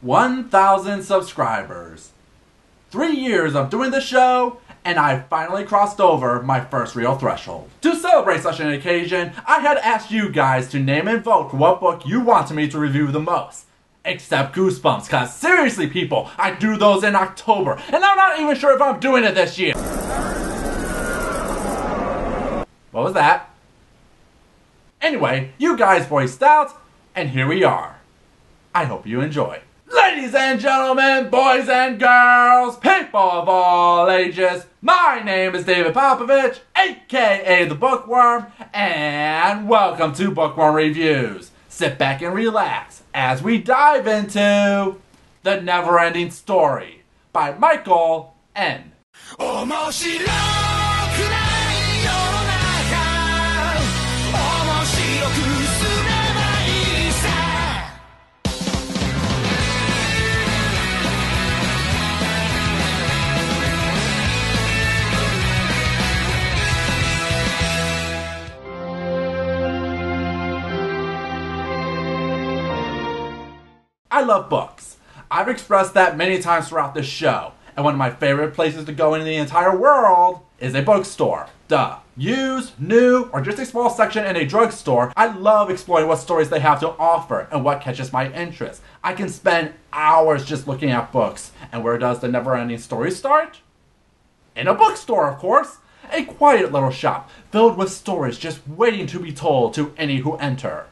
1,000 subscribers. 3 years of doing the show, and I finally crossed over my first real threshold. To celebrate such an occasion, I had asked you guys to name and vote what book you wanted me to review the most. Except Goosebumps, cause seriously people, I do those in October, and I'm not even sure if I'm doing it this year. What was that? Anyway, you guys voiced out, and here we are. I hope you enjoy. Ladies and gentlemen, boys and girls, people of all ages, my name is David Popovich, aka The Bookworm, and welcome to Bookworm Reviews. Sit back and relax as we dive into The Neverending Story by Michael Ende. I love books. I've expressed that many times throughout this show, and one of my favorite places to go in the entire world is a bookstore. Duh. Used, new, or just a small section in a drugstore, I love exploring what stories they have to offer and what catches my interest. I can spend hours just looking at books. And where does The Neverending Story start? In a bookstore, of course. A quiet little shop filled with stories just waiting to be told to any who enter.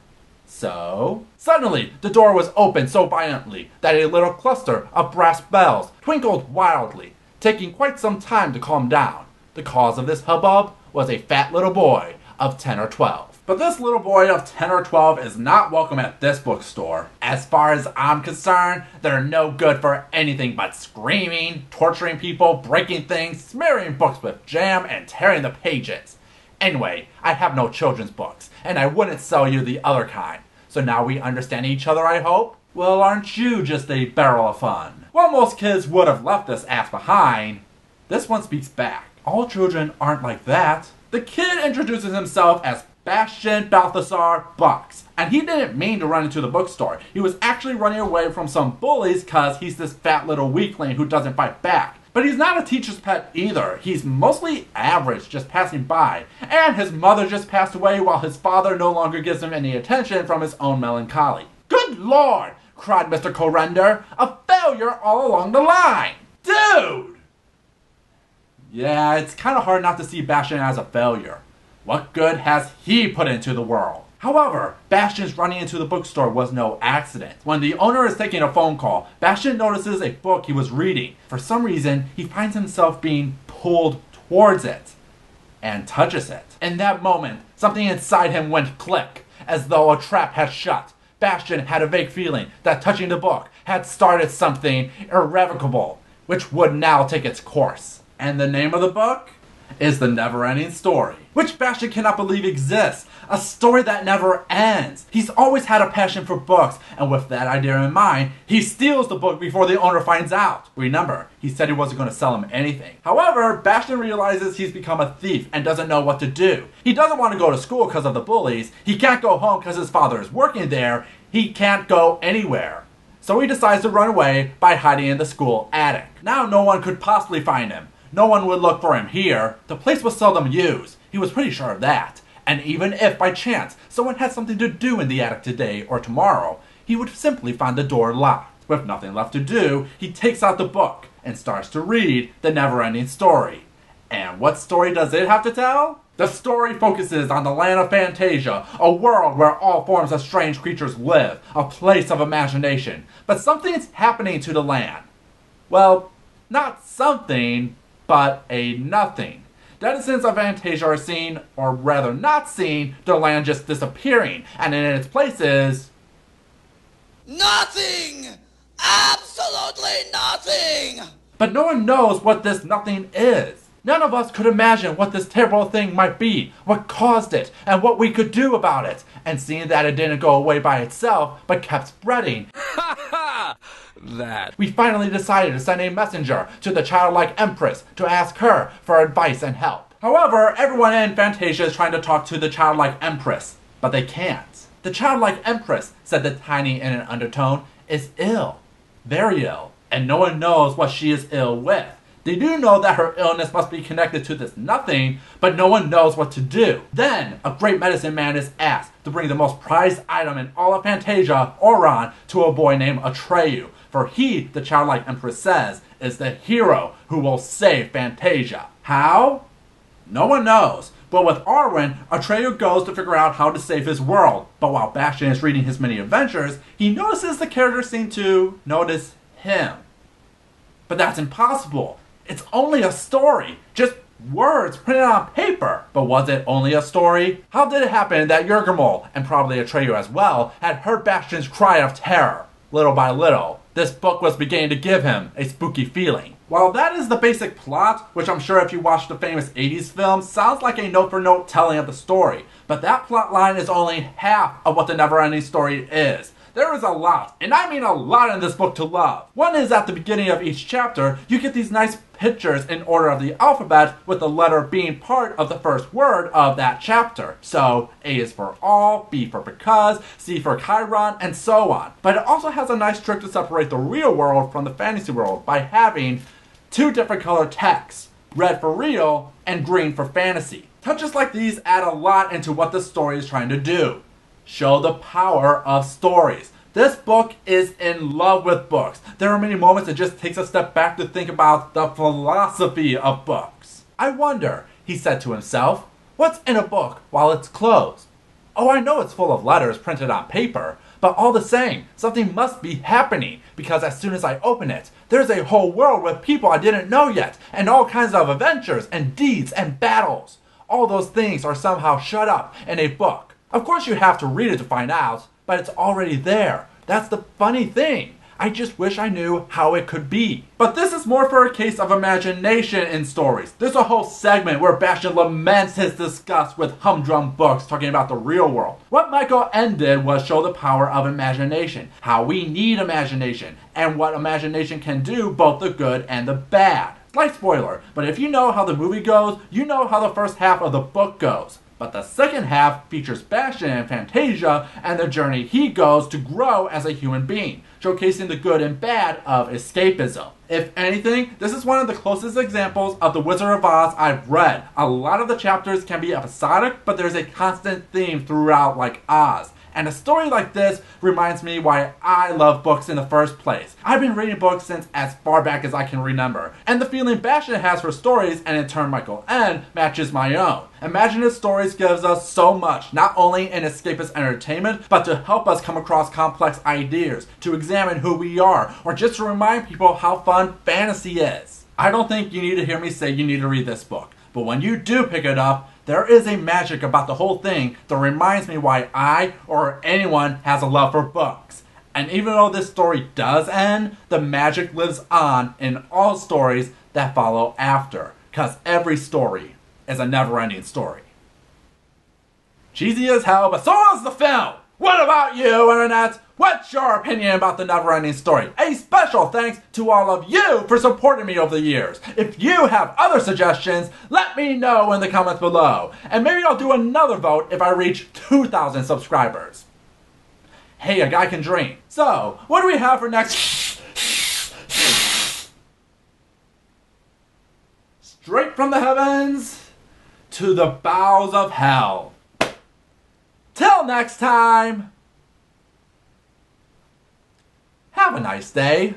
So, suddenly, the door was opened so violently that a little cluster of brass bells twinkled wildly, taking quite some time to calm down. The cause of this hubbub was a fat little boy of 10 or 12. But this little boy of 10 or 12 is not welcome at this bookstore. As far as I'm concerned, they're no good for anything but screaming, torturing people, breaking things, smearing books with jam, and tearing the pages. Anyway, I have no children's books, and I wouldn't sell you the other kind. So now we understand each other, I hope? Well, aren't you just a barrel of fun? While most kids would have left this ass behind, this one speaks back. All children aren't like that. The kid introduces himself as Bastian Balthazar Bux, and he didn't mean to run into the bookstore. He was actually running away from some bullies because he's this fat little weakling who doesn't fight back. But he's not a teacher's pet either. He's mostly average, just passing by. And his mother just passed away while his father no longer gives him any attention from his own melancholy. Good Lord, cried Mr. Corander, a failure all along the line. Dude! Yeah, it's kind of hard not to see Bastian as a failure. What good has he put into the world? However, Bastian's running into the bookstore was no accident. When the owner is taking a phone call, Bastian notices a book he was reading. For some reason, he finds himself being pulled towards it and touches it. In that moment, something inside him went click, as though a trap had shut. Bastian had a vague feeling that touching the book had started something irrevocable, which would now take its course. And the name of the book is The Neverending Story, which Bastian cannot believe exists. A story that never ends. He's always had a passion for books, and with that idea in mind, he steals the book before the owner finds out. Remember, he said he wasn't going to sell him anything. However, Bastian realizes he's become a thief and doesn't know what to do. He doesn't want to go to school because of the bullies. He can't go home because his father is working there. He can't go anywhere. So he decides to run away by hiding in the school attic. Now no one could possibly find him. No one would look for him here. The place was seldom used. He was pretty sure of that. And even if, by chance, someone had something to do in the attic today or tomorrow, he would simply find the door locked. With nothing left to do, he takes out the book and starts to read The Neverending Story. And what story does it have to tell? The story focuses on the land of Fantasia, a world where all forms of strange creatures live, a place of imagination. But something's happening to the land. Well, not something, but a nothing. Denizens of Fantasia are seen, or rather not seen, their land just disappearing, and in its place is nothing! Absolutely nothing! But no one knows what this nothing is. None of us could imagine what this terrible thing might be, what caused it, and what we could do about it. And seeing that it didn't go away by itself, but kept spreading, we finally decided to send a messenger to the childlike empress to ask her for advice and help. However, everyone in Fantasia is trying to talk to the childlike empress, but they can't. The childlike empress, said the tiny in an undertone, is ill. very ill, and no one knows what she is ill with. They do know that her illness must be connected to this nothing, but no one knows what to do. Then, a great medicine man is asked to bring the most prized item in all of Fantasia, Auryn, to a boy named Atreyu, for he, the childlike empress says, is the hero who will save Fantasia. How? No one knows. But with Auryn, Atreyu goes to figure out how to save his world. But while Bastian is reading his many adventures, he notices the characters seem to notice him. But that's impossible. It's only a story, just words printed on paper. But was it only a story? How did it happen that Yergamol, and probably Atreyu as well, had heard Bastian's cry of terror? Little by little, this book was beginning to give him a spooky feeling. While that is the basic plot, which I'm sure if you watch the famous 80s film, sounds like a note-for-note telling of the story, but that plot line is only half of what The Neverending Story is. There is a lot, and I mean a lot, in this book to love. One is at the beginning of each chapter, you get these nice pictures in order of the alphabet, with the letter being part of the first word of that chapter. So, A is for all, B for because, C for Chiron, and so on. But it also has a nice trick to separate the real world from the fantasy world by having two different color texts, red for real and green for fantasy. Touches like these add a lot into what the story is trying to do. Show the power of stories. This book is in love with books. There are many moments it just takes a step back to think about the philosophy of books. I wonder, he said to himself, what's in a book while it's closed? Oh, I know it's full of letters printed on paper, but all the same, something must be happening, because as soon as I open it, there's a whole world with people I didn't know yet, and all kinds of adventures and deeds and battles. All those things are somehow shut up in a book. Of course you have to read it to find out, but it's already there. That's the funny thing. I just wish I knew how it could be. But this is more for a case of imagination in stories. There's a whole segment where Bastian laments his disgust with humdrum books, talking about the real world. What Michael Ende did was show the power of imagination, how we need imagination, and what imagination can do, both the good and the bad. Slight spoiler, but if you know how the movie goes, you know how the first half of the book goes. But the second half features Bastian and Fantasia and the journey he goes to grow as a human being, showcasing the good and bad of escapism. If anything, this is one of the closest examples of The Wizard of Oz I've read. A lot of the chapters can be episodic, but there's a constant theme throughout, like Oz. And a story like this reminds me why I love books in the first place. I've been reading books since as far back as I can remember, and the feeling Bastian has for stories, and in turn Michael Ende, matches my own. Imaginative stories gives us so much, not only in escapist entertainment, but to help us come across complex ideas, to examine who we are, or just to remind people how fun fantasy is. I don't think you need to hear me say you need to read this book, but when you do pick it up, there is a magic about the whole thing that reminds me why I, or anyone, has a love for books. And even though this story does end, the magic lives on in all stories that follow after. Because every story is a never-ending story. Cheesy as hell, but so is the film! What about you, Internet? What's your opinion about The Neverending Story? A special thanks to all of you for supporting me over the years. If you have other suggestions, let me know in the comments below. And maybe I'll do another vote if I reach 2,000 subscribers. Hey, a guy can dream. So, what do we have for next? Straight from the heavens to the bowels of hell. Till next time, have a nice day.